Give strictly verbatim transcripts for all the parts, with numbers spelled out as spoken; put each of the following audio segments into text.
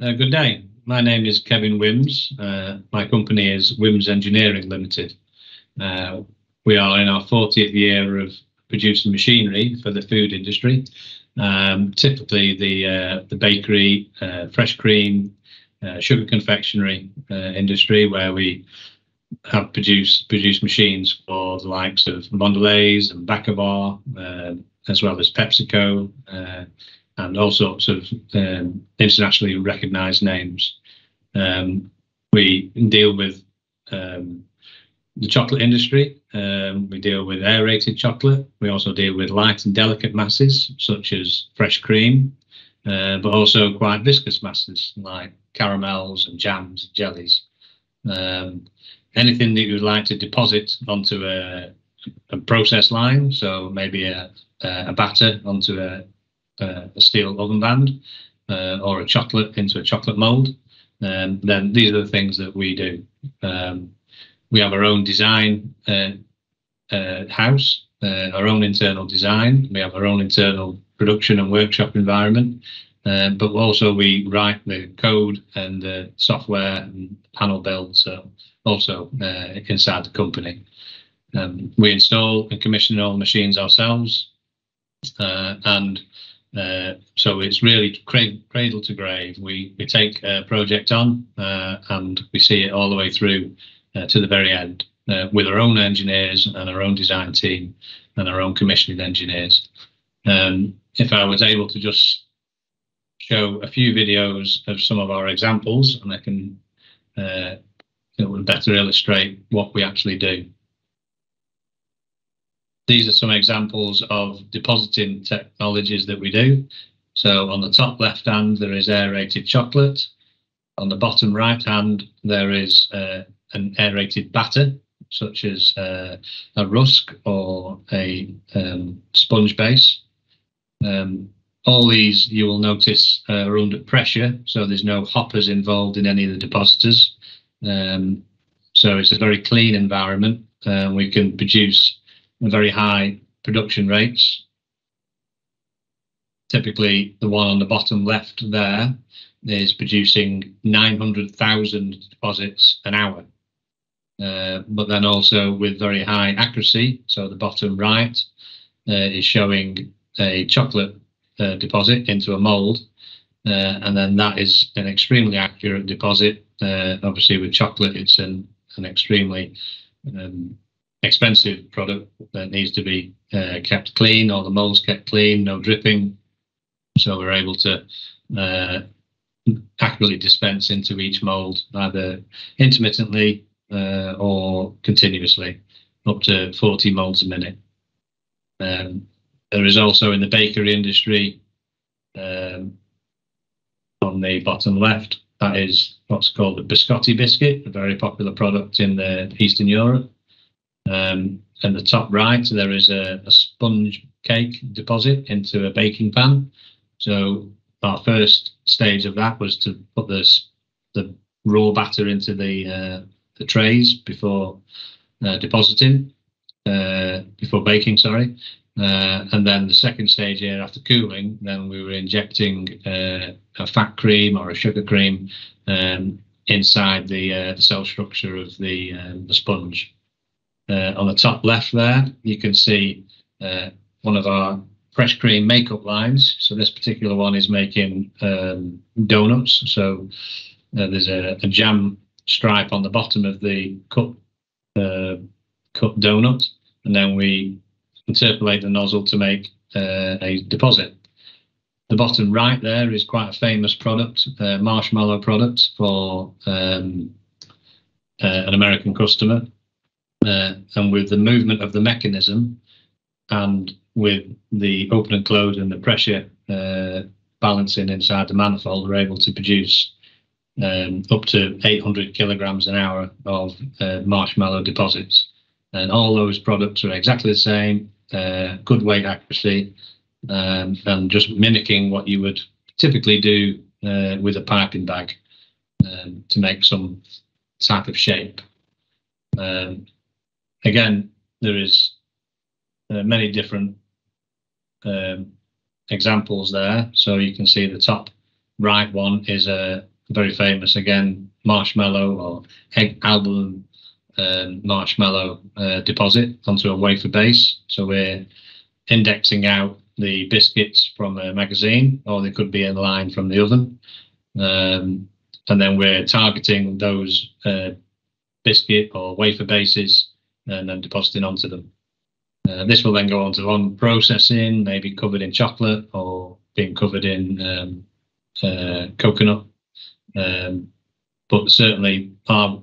Uh, good day. My name is Kevin Wymbs. Uh, my company is Wymbs Engineering Limited. Uh, we are in our fortieth year of producing machinery for the food industry, um, typically the, uh, the bakery, uh, fresh cream, uh, sugar confectionery uh, industry, where we have produced, produced machines for the likes of Mondelez and Bacavar, uh, as well as PepsiCo, uh, and all sorts of um, internationally recognised names. Um, we deal with um, the chocolate industry. Um, we deal with aerated chocolate. We also deal with light and delicate masses, such as fresh cream, uh, but also quite viscous masses like caramels and jams and jellies. Um, anything that you'd like to deposit onto a, a process line, so maybe a, a batter onto a Uh, a steel oven band, uh, or a chocolate into a chocolate mould, um, then these are the things that we do. Um, we have our own design uh, uh, house, uh, our own internal design. We have our own internal production and workshop environment, uh, but also we write the code and the software and panel build, so also uh, inside the company. Um, we install and commission all machines ourselves, uh, and Uh, so it's really cradle to grave. We, we take a project on uh, and we see it all the way through uh, to the very end uh, with our own engineers and our own design team and our own commissioning engineers. Um, if I was able to just show a few videos of some of our examples, and I can, uh, it would better illustrate what we actually do. These are some examples of depositing technologies that we do. So on the top left hand, there is aerated chocolate. On the bottom right hand, there is uh, an aerated batter, such as uh, a rusk or a um, sponge base. Um, all these, you will notice, uh, are under pressure, so there's no hoppers involved in any of the depositors. Um, so it's a very clean environment. Uh, we can produce very high production rates. Typically, the one on the bottom left there is producing nine hundred thousand deposits an hour, uh, but then also with very high accuracy. So the bottom right uh, is showing a chocolate uh, deposit into a mould, uh, and then that is an extremely accurate deposit. Uh, obviously, with chocolate, it's an, an extremely um, expensive product that needs to be uh, kept clean, or the moulds kept clean, no dripping. So we're able to uh, accurately dispense into each mould, either intermittently uh, or continuously, up to forty moulds a minute. Um, there is also in the bakery industry, um, on the bottom left, that is what's called the biscotti biscuit, a very popular product in the Eastern Europe. Um, and the top right, there is a, a sponge cake deposit into a baking pan. So our first stage of that was to put this, the raw batter into the, uh, the trays before uh, depositing, uh, before baking, sorry. Uh, and then the second stage here, after cooling, then we were injecting uh, a fat cream or a sugar cream um, inside the, uh, the cell structure of the, um, the sponge. Uh, on the top left there, you can see uh, one of our fresh cream makeup lines. So this particular one is making um, donuts. So uh, there's a, a jam stripe on the bottom of the cup, uh, cup donut, and then we interpolate the nozzle to make uh, a deposit. The bottom right there is quite a famous product, uh, marshmallow product for um, uh, an American customer. Uh, and with the movement of the mechanism and with the open and close and the pressure uh, balancing inside the manifold, we're able to produce um, up to eight hundred kilograms an hour of uh, marshmallow deposits. And all those products are exactly the same, uh, good weight accuracy, um, and just mimicking what you would typically do uh, with a piping bag um, to make some type of shape. Um, Again, there is uh, many different um, examples there. So you can see the top right one is a very famous, again, marshmallow or egg album um, marshmallow uh, deposit onto a wafer base. So we're indexing out the biscuits from a magazine, or they could be in line from the oven. Um, and then we're targeting those uh, biscuit or wafer bases and then depositing onto them. Uh, this will then go on to long processing, maybe covered in chocolate or being covered in um, uh, coconut. Um, but certainly our,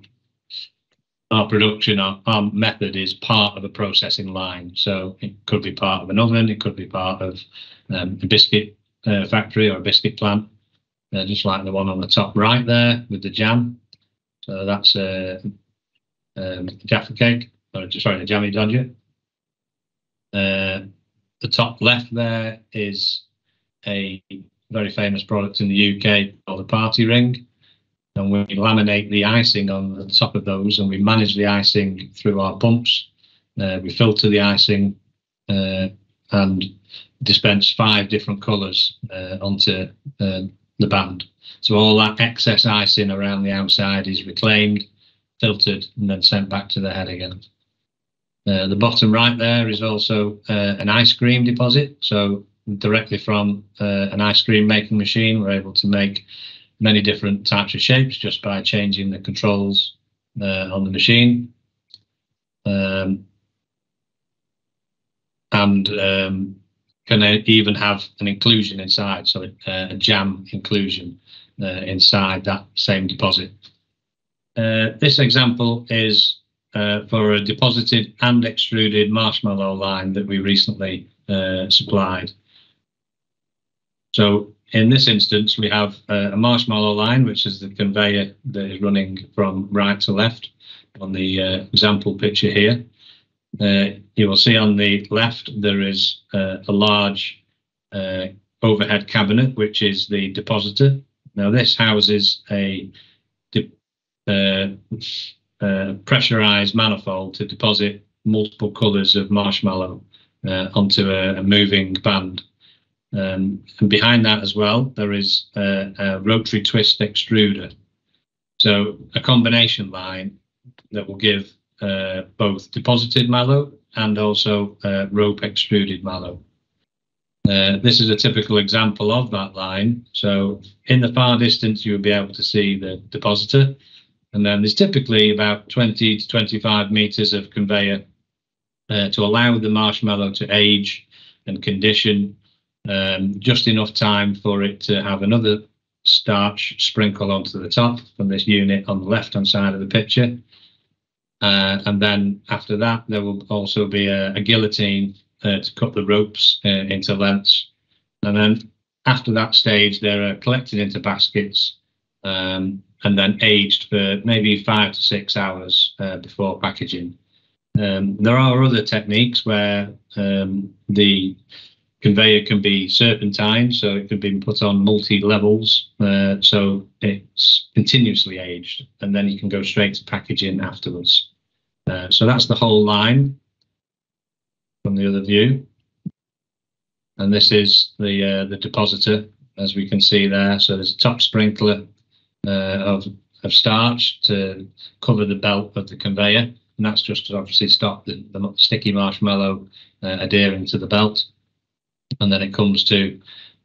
our production, our, our method is part of a processing line. So it could be part of an oven, it could be part of um, a biscuit uh, factory or a biscuit plant, uh, just like the one on the top right there with the jam. So that's a, um, a Jaffa cake, or sorry, a jammy dodger. Uh, the top left there is a very famous product in the U K called the party ring, and we laminate the icing on the top of those, and we manage the icing through our pumps. Uh, we filter the icing uh, and dispense five different colours uh, onto uh, the band. So all that excess icing around the outside is reclaimed, filtered, and then sent back to the head again. Uh, the bottom right there is also uh, an ice cream deposit. So directly from uh, an ice cream making machine, we're able to make many different types of shapes just by changing the controls uh, on the machine. Um, and um, can even have an inclusion inside, so uh, a jam inclusion uh, inside that same deposit. Uh, this example is Uh, for a deposited and extruded marshmallow line that we recently uh, supplied. So in this instance, we have uh, a marshmallow line, which is the conveyor that is running from right to left on the uh, example picture here. Uh, you will see on the left, there is uh, a large uh, overhead cabinet, which is the depositor. Now this houses a uh, Uh, pressurized manifold to deposit multiple colors of marshmallow uh, onto a, a moving band. Um, and behind that as well, there is a, a rotary twist extruder. So a combination line that will give uh, both deposited mallow and also uh, rope extruded mallow. Uh, this is a typical example of that line. So in the far distance, you will be able to see the depositor. And then there's typically about twenty to twenty-five meters of conveyor uh, to allow the marshmallow to age and condition, um, just enough time for it to have another starch sprinkle onto the top from this unit on the left-hand side of the picture. Uh, and then after that, there will also be a, a guillotine uh, to cut the ropes uh, into lengths. And then after that stage, they're collected into baskets, Um, and then aged for maybe five to six hours uh, before packaging. Um, there are other techniques where um, the conveyor can be serpentine, so it can be put on multi-levels, uh, so it's continuously aged, and then you can go straight to packaging afterwards. Uh, so that's the whole line from the other view. And this is the, uh, the depositor, as we can see there. So there's a top sprinkler Uh, of, of starch to cover the belt of the conveyor, and that's just to obviously stop the, the sticky marshmallow uh, adhering to the belt. And then it comes to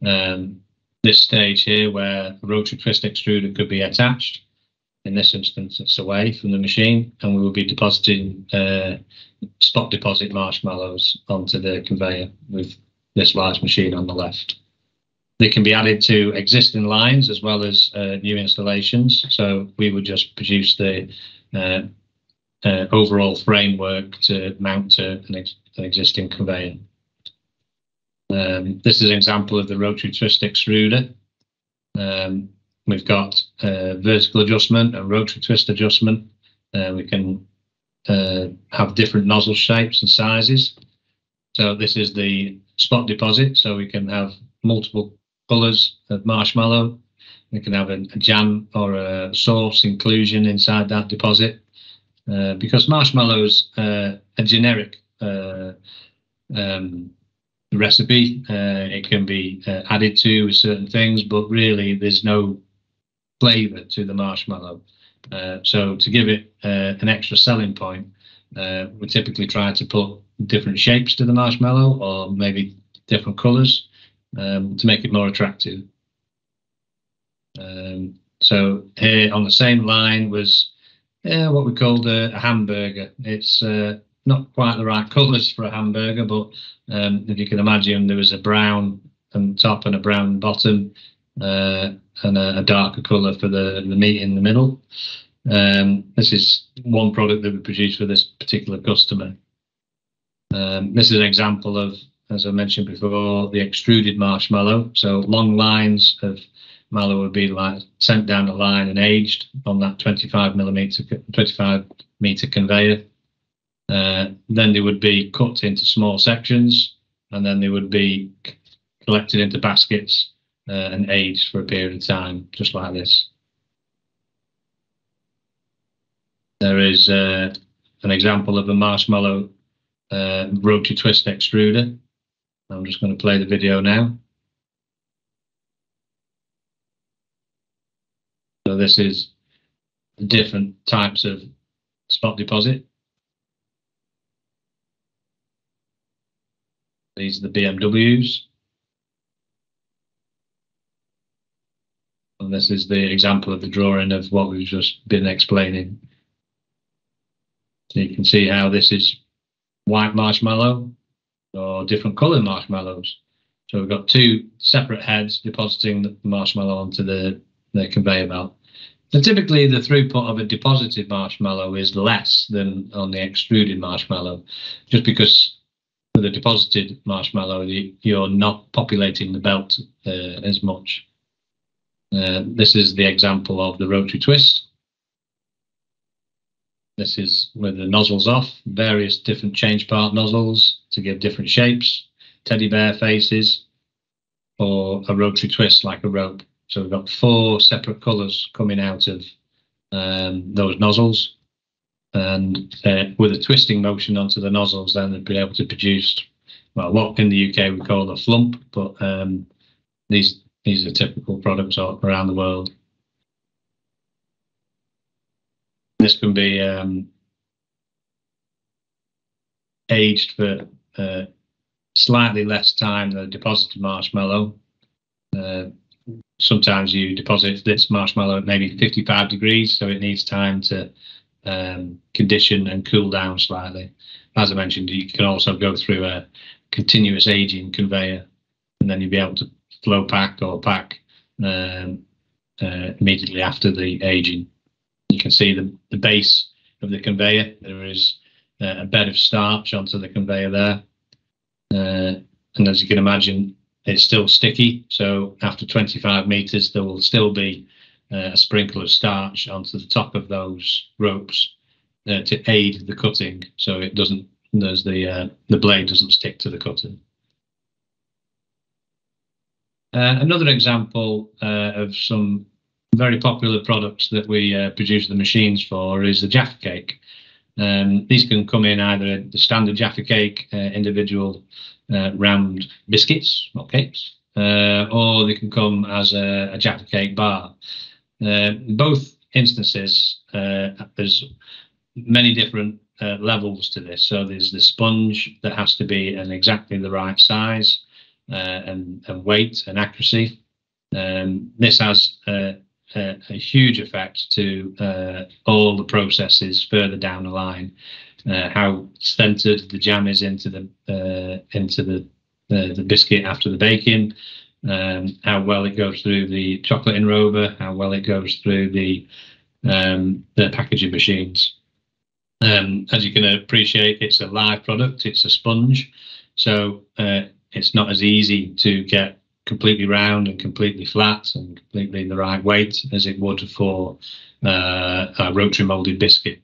um, this stage here where the rotary twist extruder could be attached. In this instance, it's away from the machine, and we will be depositing uh, spot deposit marshmallows onto the conveyor with this large machine on the left. They can be added to existing lines as well as uh, new installations. So we would just produce the uh, uh, overall framework to mount to an, ex an existing conveyor. Um, this is an example of the rotary twist extruder. Um, we've got uh, vertical adjustment and rotary twist adjustment. Uh, we can uh, have different nozzle shapes and sizes. So this is the spot deposit. So we can have multiple colours of marshmallow. We can have a, a jam or a sauce inclusion inside that deposit, uh, because marshmallows uh, are generic uh, um, the recipe. Uh, it can be uh, added to certain things, but really there's no flavour to the marshmallow. Uh, so to give it uh, an extra selling point, uh, we typically try to put different shapes to the marshmallow, or maybe different colours, um, to make it more attractive. Um, so here on the same line was uh, what we called a, a hamburger. It's uh, not quite the right colours for a hamburger, but um, if you can imagine, there was a brown on top and a brown bottom, uh, and a, a darker colour for the, the meat in the middle. Um, this is one product that we produced for this particular customer. Um, this is an example of, as I mentioned before, the extruded marshmallow. So long lines of mallow would be like sent down the line and aged on that twenty-five millimeter, twenty-five meter conveyor. Uh, then they would be cut into small sections, and then they would be collected into baskets uh, and aged for a period of time, just like this. There is uh, an example of a marshmallow uh, rotary twist extruder. I'm just going to play the video now. So this is the different types of spot deposit. These are the B M Ws. And this is the example of the drawing of what we've just been explaining. So you can see how this is white marshmallow or different colour marshmallows. So we've got two separate heads depositing the marshmallow onto the, the conveyor belt. So typically the throughput of a deposited marshmallow is less than on the extruded marshmallow, just because with a deposited marshmallow, you, you're not populating the belt uh, as much. Uh, this is the example of the rotary twist. This is with the nozzles off, various different change part nozzles to give different shapes, teddy bear faces, or a rotary twist like a rope. So we've got four separate colours coming out of um, those nozzles. And uh, with a twisting motion onto the nozzles, then they'd be able to produce, well, what in the U K we call a flump, but um, these these are typical products all around the world. This can be um, aged for uh, slightly less time than a deposited marshmallow. Uh, sometimes you deposit this marshmallow at maybe fifty-five degrees, so it needs time to Um, condition and cool down slightly. As I mentioned, you can also go through a continuous aging conveyor, and then you'll be able to flow pack or pack um, uh, immediately after the aging. You can see the, the base of the conveyor. There is uh, a bed of starch onto the conveyor there, uh, and as you can imagine, it's still sticky, so after twenty-five meters there will still be Uh, a sprinkle of starch onto the top of those ropes uh, to aid the cutting, so it doesn't, there's the uh, the blade doesn't stick to the cutting. Uh, another example uh, of some very popular products that we uh, produce the machines for is the Jaffa cake. Um, these can come in either the standard Jaffa cake, uh, individual uh, round biscuits or cakes, uh, or they can come as a, a Jaffa cake bar. Uh, in both instances, uh, there's many different uh, levels to this. So there's the sponge that has to be in exactly the right size uh, and, and weight and accuracy. Um, this has uh, a, a huge effect to uh, all the processes further down the line. Uh, how centered the jam is into the uh, into the, the the biscuit after the baking. Um, how well it goes through the chocolate enrober, how well it goes through the um, the packaging machines. Um, as you can appreciate, it's a live product, it's a sponge, so uh, it's not as easy to get completely round and completely flat and completely the right weight as it would for uh, a rotary moulded biscuit.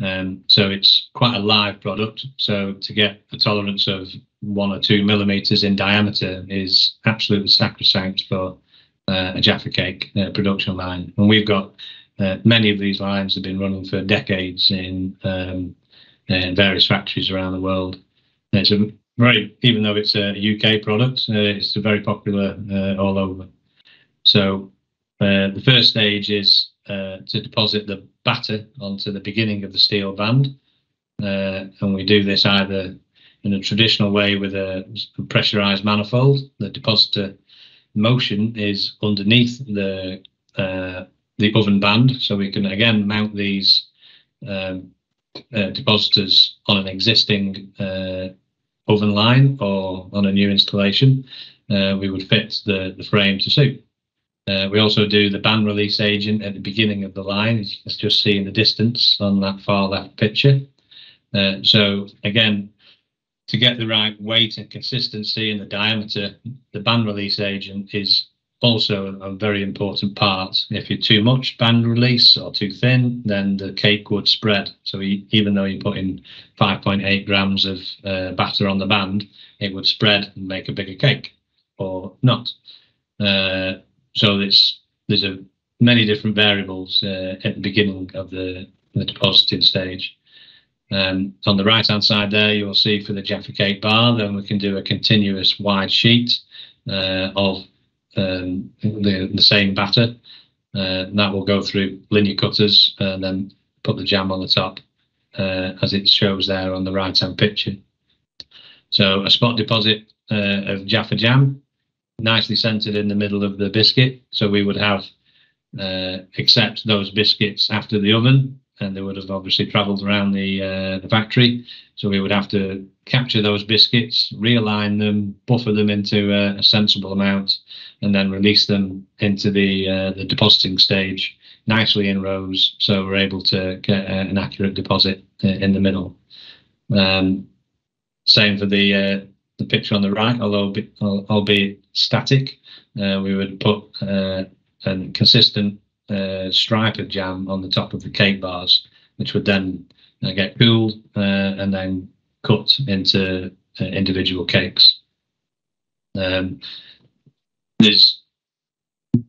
Um, so it's quite a live product, so to get a tolerance of one or two millimeters in diameter is absolutely sacrosanct for uh, a Jaffa cake uh, production line. And we've got uh, many of these lines have been running for decades in, um, in various factories around the world. And it's a Right, even though it's a U K product, uh, it's very popular uh, all over. So uh, the first stage is uh, to deposit the batter onto the beginning of the steel band, uh, and we do this either in a traditional way with a pressurized manifold. The depositor motion is underneath the uh, the oven band, so we can again mount these um, uh, depositors on an existing uh, oven line or on a new installation. Uh, we would fit the, the frame to suit. Uh, we also do the band release agent at the beginning of the line, as you can just see in the distance on that far left picture. Uh, so again, to get the right weight and consistency and the diameter, the band release agent is also a very important part. If you're too much band release or too thin, then the cake would spread. So we, even though you put in five point eight grams of uh, batter on the band, it would spread and make a bigger cake or not. Uh, so there's, there's a, many different variables uh, at the beginning of the, the depositing stage. Um, on the right hand side there, you will see for the Jaffa cake bar, then we can do a continuous wide sheet uh, of um, the, the same batter. Uh, and that will go through linear cutters and then put the jam on the top, uh, as it shows there on the right hand picture. So a spot deposit uh, of Jaffa jam, nicely centered in the middle of the biscuit. So we would have uh, accept those biscuits after the oven, and they would have obviously travelled around the, uh, the factory. So we would have to capture those biscuits, realign them, buffer them into a, a sensible amount, and then release them into the, uh, the depositing stage nicely in rows, so we're able to get uh, an accurate deposit uh, in the middle. Um, same for the, uh, the picture on the right, although albeit static, uh, we would put uh, a consistent Uh, stripe of jam on the top of the cake bars, which would then uh, get cooled uh, and then cut into uh, individual cakes. Um, there's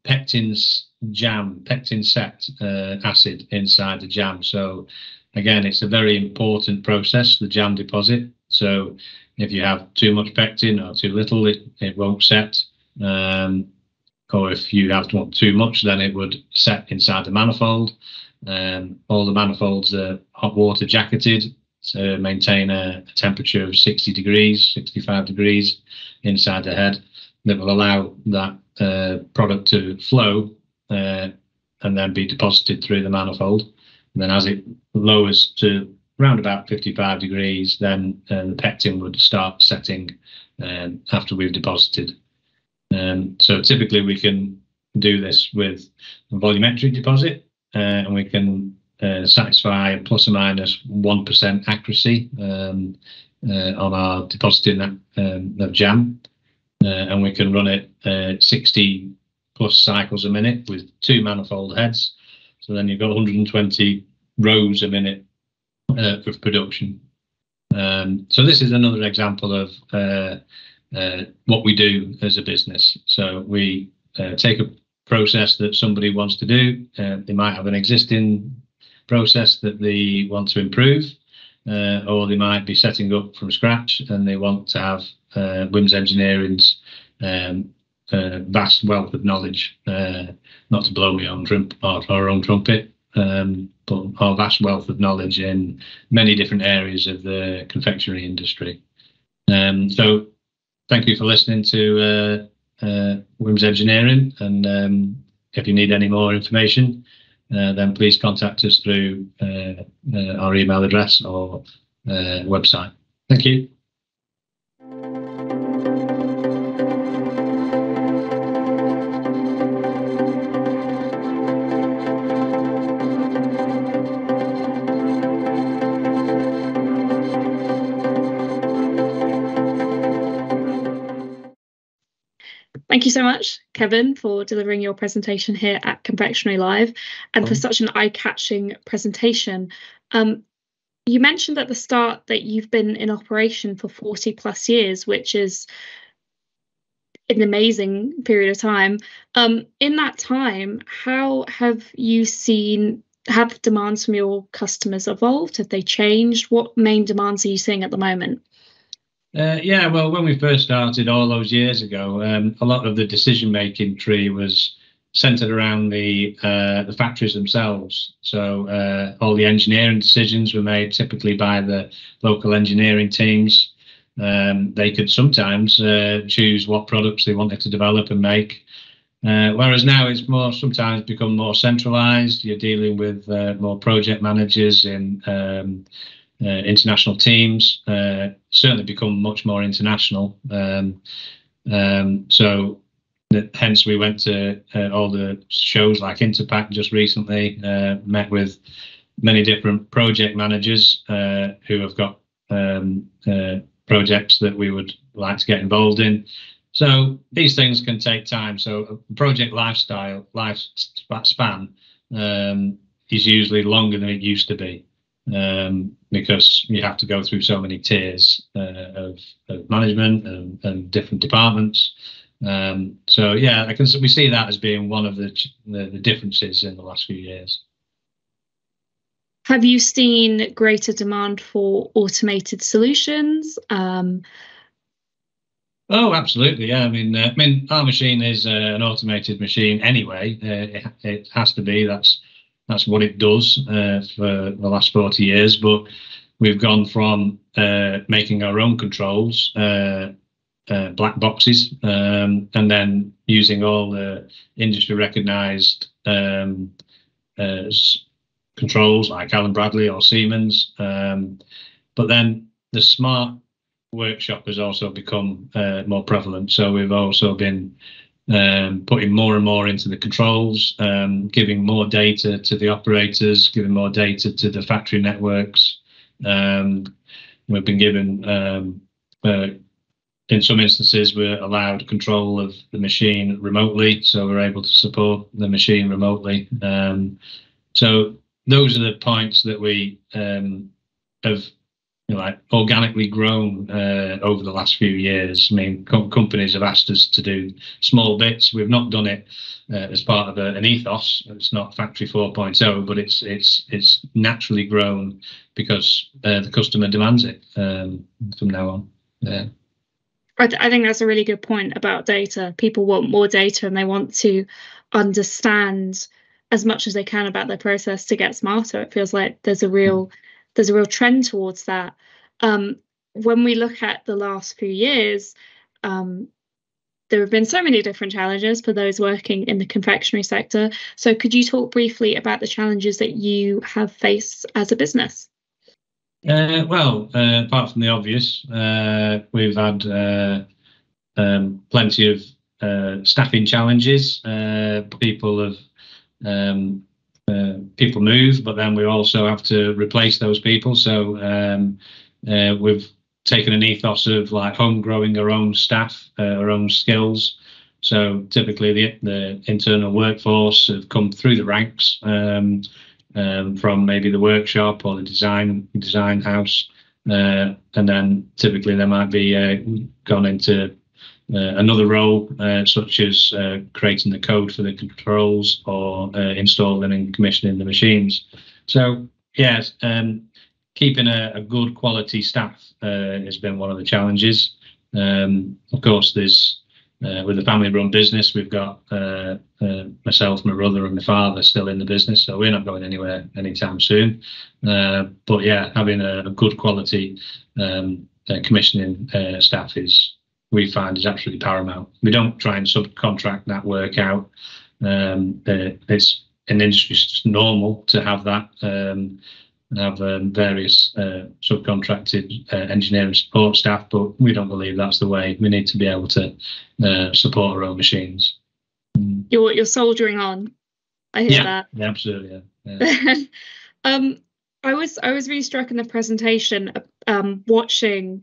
pectin's jam, pectin set uh, acid inside the jam. So again, it's a very important process, the jam deposit. So if you have too much pectin or too little, it, it won't set. Um, or if you have too much, then it would set inside the manifold. Um, all the manifolds are hot water jacketed to maintain a, a temperature of sixty degrees, sixty-five degrees inside the head, that will allow that uh, product to flow uh, and then be deposited through the manifold. And then as it lowers to around about fifty-five degrees, then uh, the pectin would start setting um, after we've deposited. Um, so typically we can do this with a volumetric deposit, uh, and we can uh, satisfy plus or minus one percent accuracy um, uh, on our depositing um, of jam, uh, and we can run it uh, sixty plus cycles a minute with two manifold heads. So then you've got one hundred twenty rows a minute uh, of production. Um, so this is another example of uh, Uh, what we do as a business. So we uh, take a process that somebody wants to do. Uh, they might have an existing process that they want to improve, uh, or they might be setting up from scratch and they want to have uh, Wymbs Engineering's um, uh, vast wealth of knowledge, uh, not to blow my own trump or our own trumpet, um, but our vast wealth of knowledge in many different areas of the confectionery industry. Um, so thank you for listening to uh, uh, Wymbs Engineering, and um, if you need any more information, uh, then please contact us through uh, uh, our email address or uh, website. Thank you. Thank you so much, Kevin, for delivering your presentation here at Confectionery Live, and for such an eye-catching presentation. Um, you mentioned at the start that you've been in operation for forty plus years, which is an amazing period of time. Um, in that time, how have you seen, have demands from your customers evolved? Have they changed? What main demands are you seeing at the moment? Uh, yeah, well, when we first started all those years ago, um, a lot of the decision-making tree was centered around the uh, the factories themselves. So uh, all the engineering decisions were made typically by the local engineering teams. Um, they could sometimes uh, choose what products they wanted to develop and make. Uh, whereas now it's more sometimes become more centralized. You're dealing with uh, more project managers in um, uh, international teams, uh, certainly become much more international. Um, um, so that, hence we went to uh, all the shows like Interpack just recently, uh, met with many different project managers uh, who have got um, uh, projects that we would like to get involved in. So these things can take time. So a project lifestyle, life span um, is usually longer than it used to be um, because you have to go through so many tiers uh, of, of management and, and different departments. Um, so yeah, I can, we see that as being one of the, the, the differences in the last few years. Have you seen greater demand for automated solutions? Um, Oh, absolutely. Yeah, I mean, uh, I mean, our machine is uh, an automated machine anyway. Uh, it, it has to be. That's that's what it does uh, for the last forty years. But we've gone from uh, making our own controls, uh, uh, black boxes, um, and then using all the industry-recognised um, uh, controls like Allen Bradley or Siemens. Um, but then the smart workshop has also become uh, more prevalent, so we've also been um, putting more and more into the controls, um, giving more data to the operators, giving more data to the factory networks. Um, we've been given, um, uh, in some instances, we're allowed control of the machine remotely, so we're able to support the machine remotely. Um, so those are the points that we um, have like organically grown uh, over the last few years. I mean, com companies have asked us to do small bits. We've not done it uh, as part of a, an ethos. It's not Factory four point oh, but it's it's it's naturally grown because uh, the customer demands it um, from now on. Yeah, I, th I think that's a really good point about data. People want more data and they want to understand as much as they can about their process to get smarter. It feels like there's a real There's a real trend towards that. Um, when we look at the last few years, um, there have been so many different challenges for those working in the confectionery sector. So could you talk briefly about the challenges that you have faced as a business? Uh, well, uh, apart from the obvious, uh, we've had uh, um, plenty of uh, staffing challenges. Uh, people have... Um, Uh, people move, but then we also have to replace those people. So um, uh, we've taken an ethos of like home growing our own staff, uh, our own skills. So typically the, the internal workforce have come through the ranks um, um, from maybe the workshop or the design design house, uh, and then typically they might be uh, gone into Uh, another role, uh, such as uh, creating the code for the controls or uh, installing and commissioning the machines. So, yes, um, keeping a, a good quality staff uh, has been one of the challenges. Um, of course, there's uh, with a family-run business, we've got uh, uh, myself, my brother, and my father still in the business, so we're not going anywhere anytime soon. Uh, but yeah, having a, a good quality um, uh, commissioning uh, staff is, we find, is absolutely paramount. We don't try and subcontract that work out. Um, uh, it's in the industry, it's normal to have that, um, and have um, various uh, subcontracted uh, engineering support staff, but we don't believe that's the way. We need to be able to uh, support our own machines. You're you're soldiering on. I hear yeah, that. Yeah, absolutely. Yeah. Yeah. um, I was I was really struck in the presentation um, watching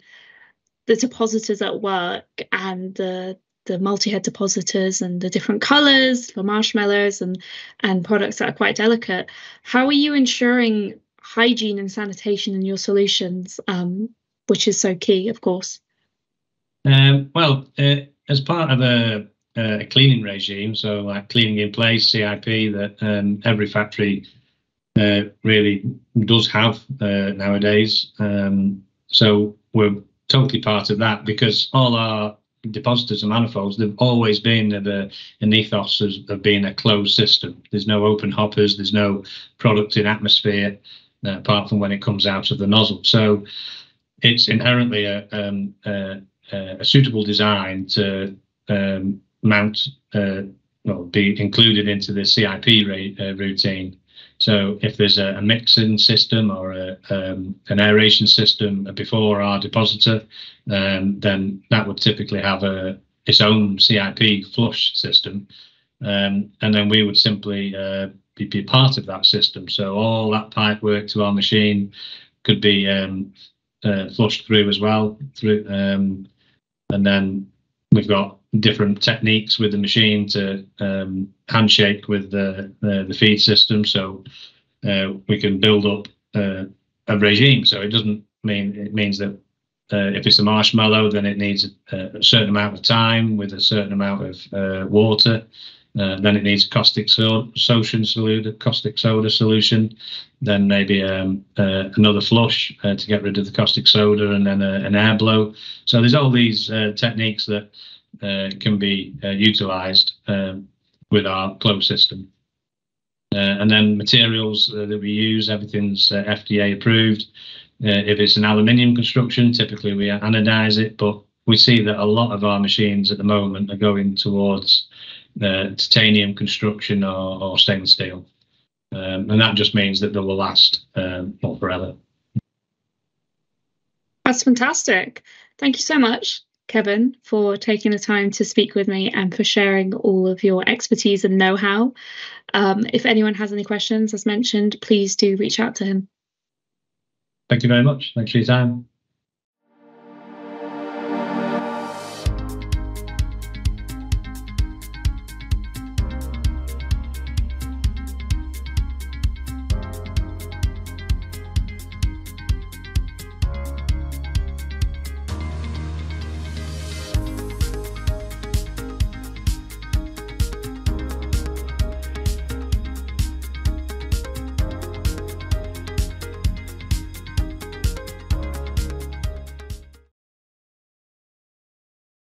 the depositors at work and the the multi-head depositors and the different colours for marshmallows and and products that are quite delicate. How are you ensuring hygiene and sanitation in your solutions, um, which is so key, of course? Um, well, uh, as part of a, a cleaning regime, so like cleaning in place, C I P, that um, every factory uh, really does have uh, nowadays. Um, so we're totally part of that, because all our depositors and manifolds, they've always been the an ethos of being a closed system. There's no open hoppers, there's no product in atmosphere, uh, apart from when it comes out of the nozzle. So it's inherently a, um, a, a suitable design to um, mount, uh, well, be included into the C I P ra- uh, routine. So if there's a, a mixing system or a, um, an aeration system before our depositor, um, then that would typically have a, its own C I P flush system. Um, and then we would simply uh, be, be part of that system. So all that pipe work to our machine could be um, uh, flushed through as well. Through, um, and then we've got different techniques with the machine to um, handshake with the, the the feed system, so uh, we can build up uh, a regime. So it doesn't mean it means that uh, if it's a marshmallow, then it needs a, a certain amount of time with a certain amount of uh, water. Uh, then it needs caustic soda solution, caustic soda solution. Then maybe um, uh, another flush uh, to get rid of the caustic soda, and then a, an air blow. So there's all these uh, techniques that Uh, can be uh, utilised um, with our closed system. Uh, and then materials uh, that we use, everything's uh, F D A approved. Uh, if it's an aluminium construction, typically we anodise it, but we see that a lot of our machines at the moment are going towards uh, titanium construction or, or stainless steel. Um, and that just means that they will last um, well, forever. That's fantastic. Thank you so much, Kevin, for taking the time to speak with me and for sharing all of your expertise and know-how. Um, if anyone has any questions, as mentioned, please do reach out to him. Thank you very much. Thanks for your time.